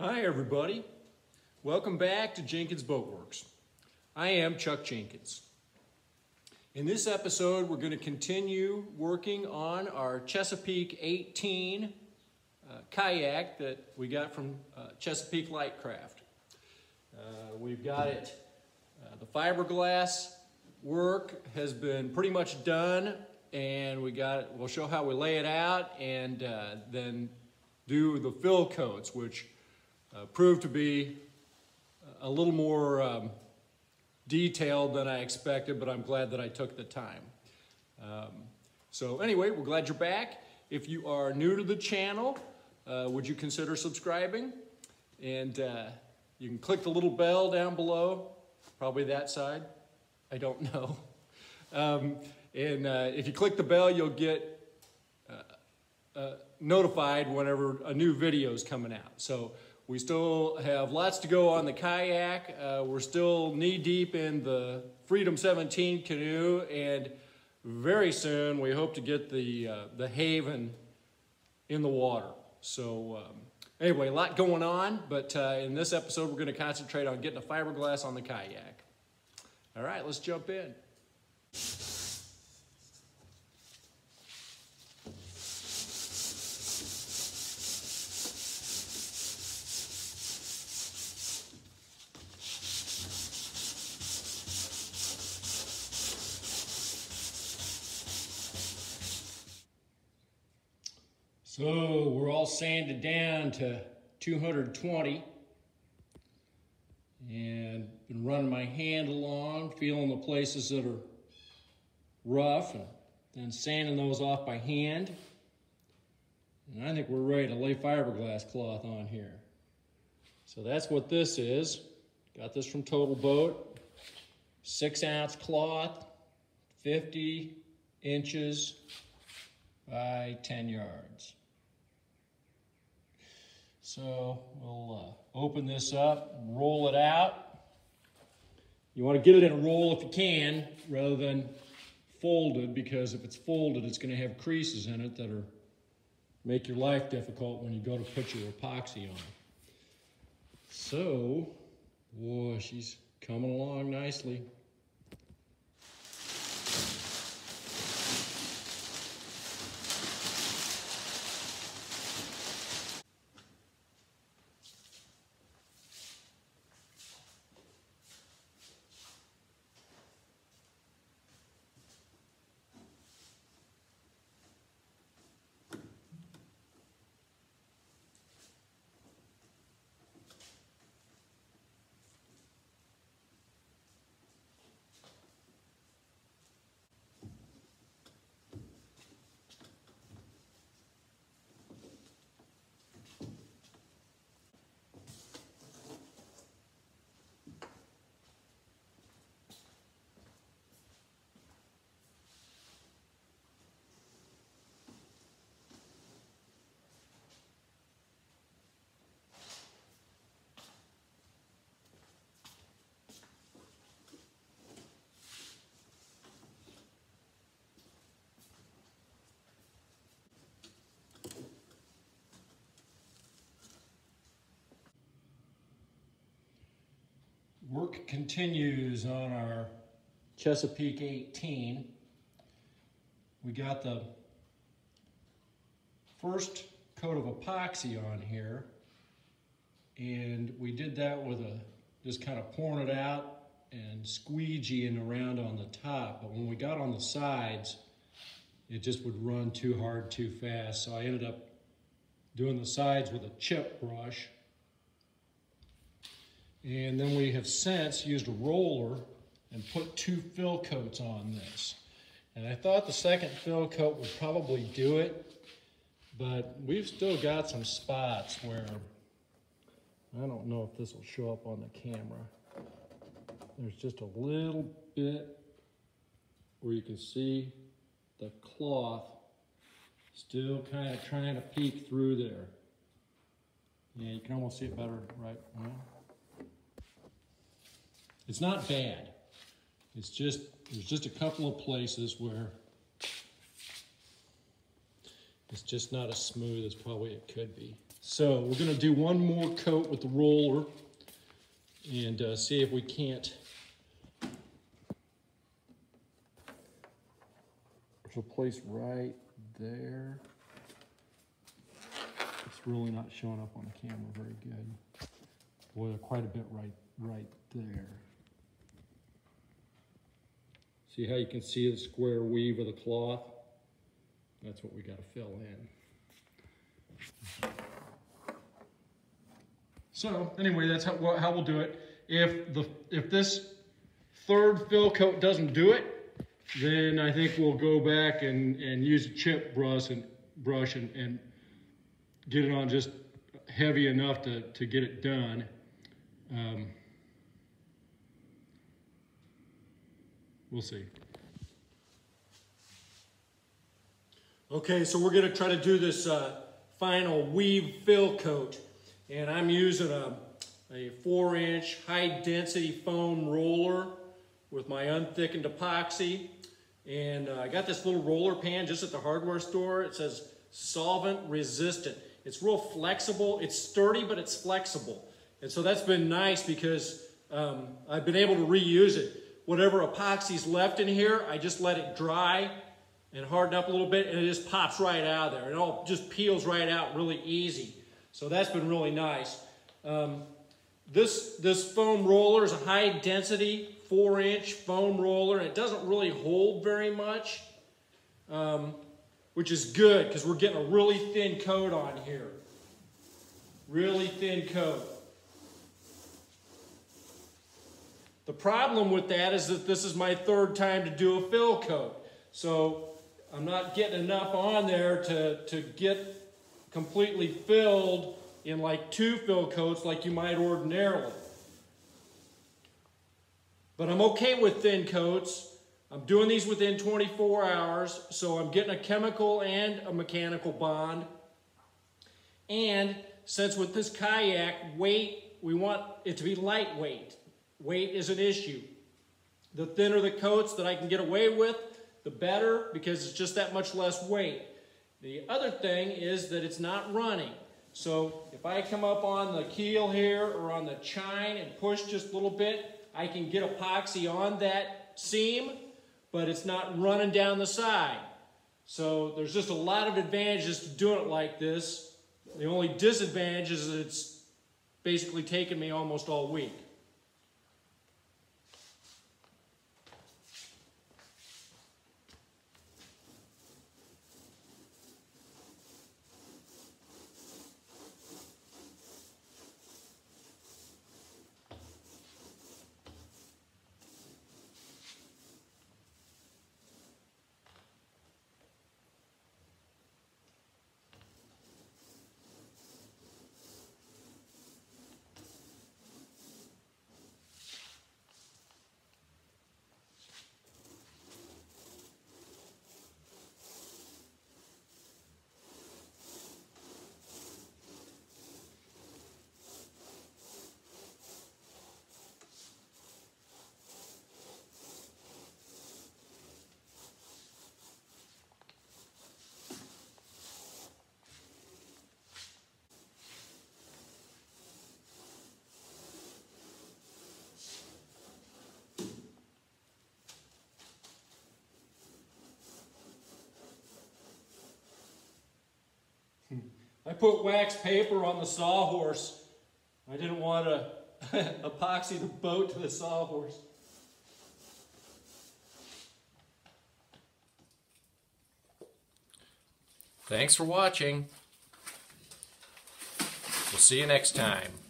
Hi everybody, welcome back to Jenkins Boatworks. I am Chuck Jenkins. In this episode, we're going to continue working on our Chesapeake 18 kayak that we got from Chesapeake Lightcraft. We've got it, the fiberglass work has been pretty much done, and we got it, we'll show how we lay it out and then do the fill coats, which proved to be a little more detailed than I expected, but I'm glad that I took the time. So anyway, we're glad you're back. If you are new to the channel, would you consider subscribing? And you can click the little bell down below, probably that side, I don't know. If you click the bell, you'll get notified whenever a new video is coming out. So we still have lots to go on the kayak. We're still knee-deep in the Freedom 17 canoe, and very soon we hope to get the Haven in the water. So anyway, a lot going on, but in this episode, we're gonna concentrate on getting a fiberglass on the kayak. All right, let's jump in. So we're all sanded down to 220 and been running my hand along, feeling the places that are rough and then sanding those off by hand. And I think we're ready to lay fiberglass cloth on here. So that's what this is. Got this from Total Boat. 6 ounce cloth, 50 inches by 10 yards. So we'll open this up, roll it out. You want to get it in a roll if you can, rather than folded, because if it's folded, it's going to have creases in it that are make your life difficult when you go to put your epoxy on. So, whoa, she's coming along nicely. Work continues on our Chesapeake 18. We got the first coat of epoxy on here, and we did that with just kind of pouring it out and squeegeeing around on the top. But when we got on the sides, it just would run too hard, too fast. So I ended up doing the sides with a chip brush. And then we have since used a roller and put 2 fill coats on this. And I thought the second fill coat would probably do it, but we've still got some spots where, I don't know if this will show up on the camera. There's just a little bit where you can see the cloth still kind of trying to peek through there. Yeah, you can almost see it better right now. It's not bad. It's just, there's just a couple of places where it's just not as smooth as probably it could be. So we're gonna do one more coat with the roller and see if we can't replace right there. It's really not showing up on camera very good. Boy, quite a bit right there. See how you can see the square weave of the cloth? That's what we got to fill in. So anyway, that's how we'll do it. If this third fill coat doesn't do it, then I think we'll go back and use a chip brush and get it on just heavy enough to get it done. We'll see. Okay, so we're gonna try to do this final weave fill coat. And I'm using a 4-inch high density foam roller with my unthick epoxy. And I got this little roller pan just at the hardware store. It says solvent resistant. It's real flexible. It's sturdy, but it's flexible. And so that's been nice because I've been able to reuse it. Whatever epoxy's left in here, I just let it dry and harden up a little bit, and it just pops right out of there. It all just peels right out really easy. So that's been really nice. This foam roller is a high density 4-inch foam roller, and it doesn't really hold very much, which is good because we're getting a really thin coat on here. Really thin coat. The problem with that is that this is my third time to do a fill coat. So I'm not getting enough on there to get completely filled in like 2 fill coats like you might ordinarily. But I'm okay with thin coats. I'm doing these within 24 hours, so I'm getting a chemical and a mechanical bond. And since with this kayak, weight, we want it to be lightweight. Weight is an issue. The thinner the coats that I can get away with, the better, because it's just that much less weight. The other thing is that it's not running. So if I come up on the keel here or on the chine and push just a little bit, I can get epoxy on that seam, but it's not running down the side. So there's just a lot of advantages to doing it like this. The only disadvantage is that it's basically taken me almost all week. I put wax paper on the sawhorse. I didn't want to epoxy the boat to the sawhorse. Thanks for watching. We'll see you next time.